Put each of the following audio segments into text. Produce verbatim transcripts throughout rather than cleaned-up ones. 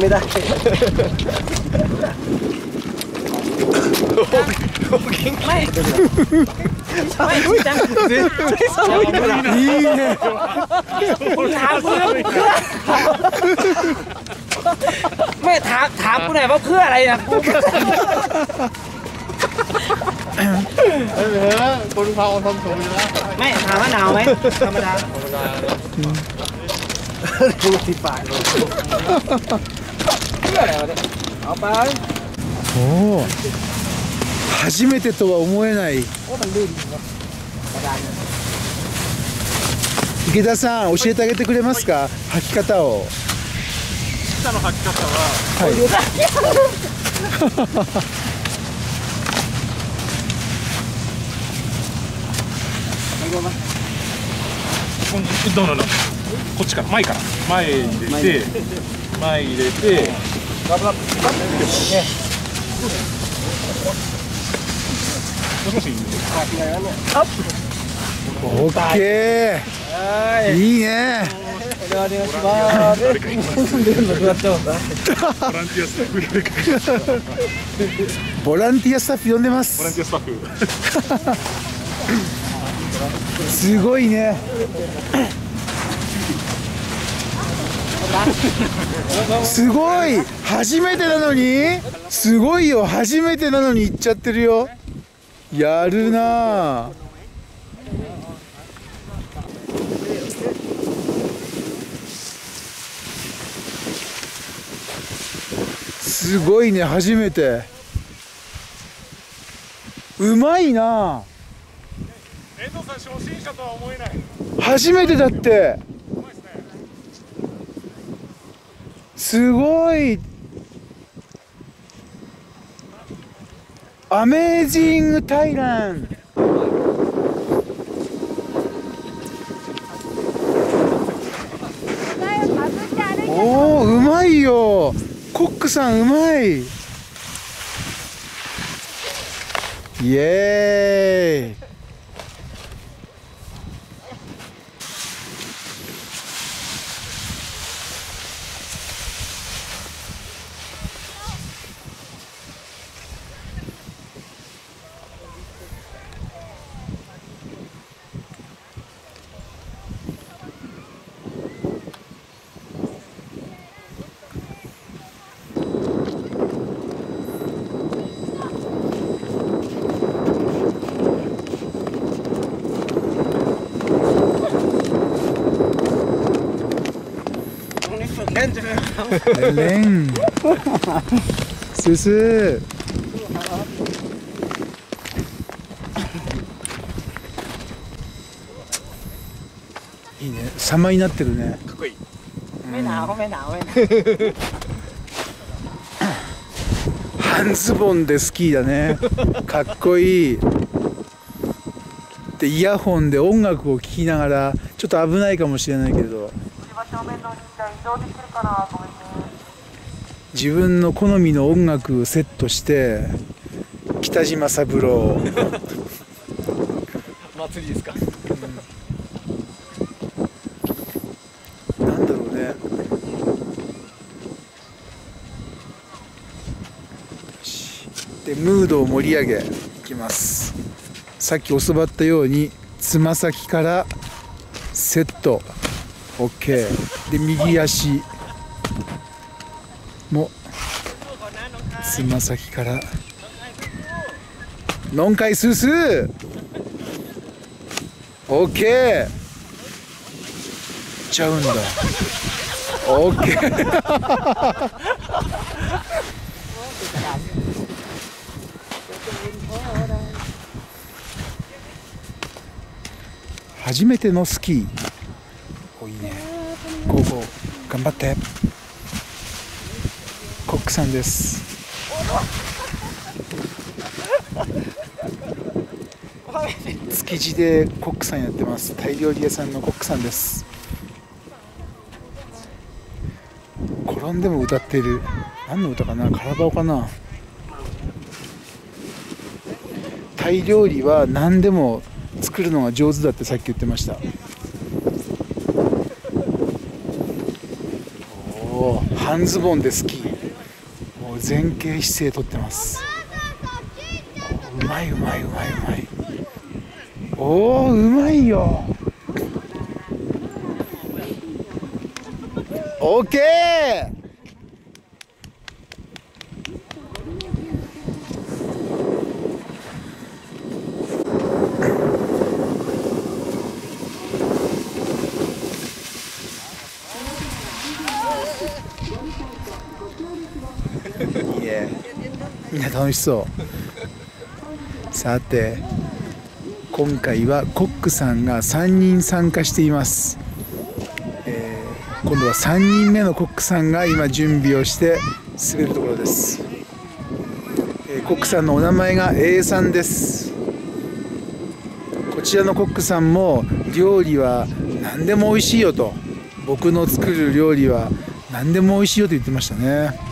目だけお元気いいねไม่ถามถามกูหน่อยว่าเพื่ออะไรนะเออคนพาคนทำสูงอยู่แล้วไม่ถามว่าหนาวไหมธรรมดาธรรมดาดูสิปากเลยเพื่ออะไรวะเนี่ยเอาไปโอ้初めてとは思えない池田さん教えてあげてくれますか履き方を下の履き方は、はい、どうなのこっちから前から前入れて前入れてオッケーいいねボランティアスタッフ呼んでますすごいねすごい初めてなのにすごいよ初めてなのに行っちゃってるよやるなあ。すごいね初めてうまいなあ。遠藤さん初心者とは思えない初めてだってすごいアメージングタイランおおうまいよコックさんうまいイエーイレンすすいいね様になってるねかっこいいめなおめなおめな半ズボンでスキーだねかっこいいでイヤホンで音楽を聴きながらちょっと危ないかもしれないけど自分の好みの音楽をセットして北島三郎祭りですか、うん、なんだろうねでムードを盛り上げいきますさっき教わったようにつま先からセット OK で右足もつま先からのんかいすーすー OK いっちゃうんだ OK 初めてのスキーおいいねゴーゴー頑張ってコックさんです。築地でコックさんやってます。タイ料理屋さんのコックさんです。転んでも歌ってる。何の歌かな？カラバオかな？タイ料理は何でも作るのが上手だってさっき言ってました。おお。と半ズボンでスキー、もう前傾姿勢とってます。うまいうまいうまいうまい。おーうまいよ。オッケー。みんな楽しそう。さて今回はコックさんがさんにん参加しています。えー、今度はさんにんめのコックさんが今準備をして滑るところです。えー、コックさんのお名前が A さんです。こちらのコックさんも料理は何でも美味しいよと、僕の作る料理は何でも美味しいよと言ってましたね。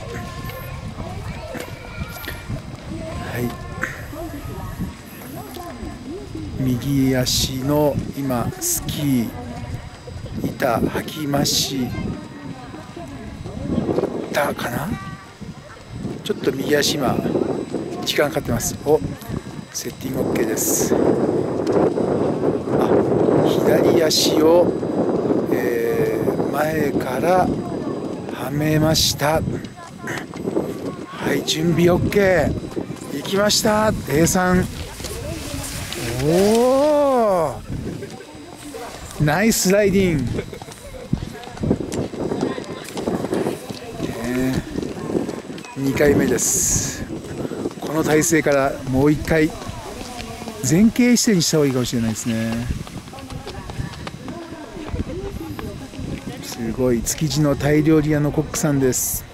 右足の今スキー板履きましたかな。ちょっと右足今時間かかってます。おセッティング OK です。あ左足を、えー、前からはめました。はい準備 OK いきました A さん。おおナイスライディング。えー、にかいめです。この体勢からもういっかい前傾姿勢にした方がいいかもしれないですね。すごい築地のタイ料理屋のコックさんです。